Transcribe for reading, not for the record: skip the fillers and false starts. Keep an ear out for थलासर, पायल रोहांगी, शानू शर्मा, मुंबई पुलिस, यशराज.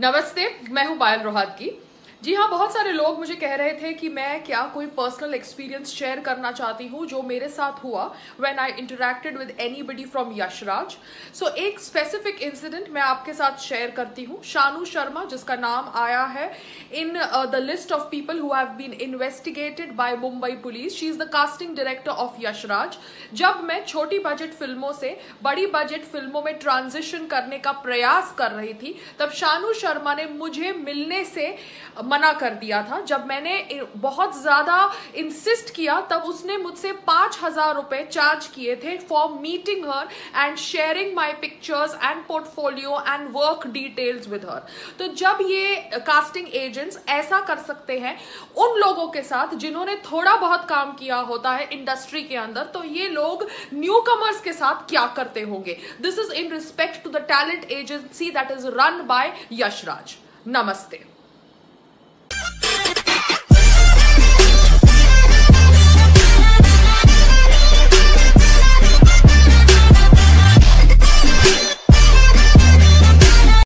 नमस्ते, मैं हूँ पायल रोहांगी। जी हाँ, बहुत सारे लोग मुझे कह रहे थे कि मैं क्या कोई पर्सनल एक्सपीरियंस शेयर करना चाहती हूँ जो मेरे साथ हुआ when I interacted with anybody from यशराज। So एक स्पेसिफिक इंसिडेंट मैं आपके साथ शेयर करती हूँ। शानू शर्मा, जिसका नाम आया है in the list of people who have been investigated by मुंबई पुलिस, she is the casting director of यशराज। जब मैं छोटी बजट फिल्मों से बड़ी बजट फिल्मों में ट्रांजिशन करने का प्रयास कर रही थी, तब शानू शर्मा ने मुझे मिलने से मना कर दिया था। जब मैंने बहुत ज्यादा इंसिस्ट किया, तब उसने मुझसे 5,000 रुपए चार्ज किए थे for meeting her and sharing my pictures and portfolio and work details with her. तो जब ये कास्टिंग एजेंट्स ऐसा कर सकते हैं उन लोगों के साथ जिन्होंने थोड़ा बहुत काम किया होता है इंडस्ट्री के अंदर, तो ये लोग न्यूकमर्स के साथ क्या करते होंगे। This is in respect to the talent agency that is run by यशराज। नमस्ते।